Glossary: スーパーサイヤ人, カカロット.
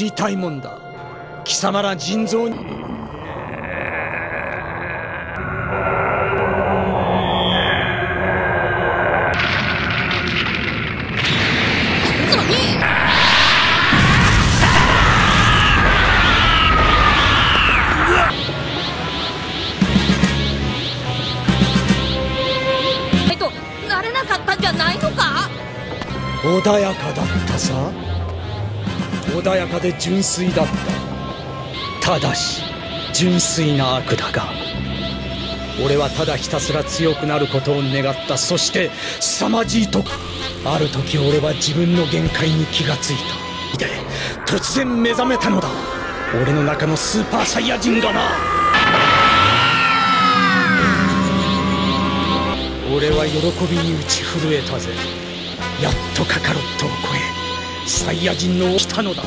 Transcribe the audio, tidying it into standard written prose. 知りたいもんだ。貴様ら人造に。なれなかったんじゃないのか。穏やかだったさ。穏やかで純粋だった。ただし純粋な悪だが、俺はただひたすら強くなることを願った。そして凄まじいとある時、俺は自分の限界に気がついた。で突然目覚めたのだ。俺の中のスーパーサイヤ人がな。俺は喜びに打ち震えたぜ。やっとカカロットを超えサイヤ人の来たのだ。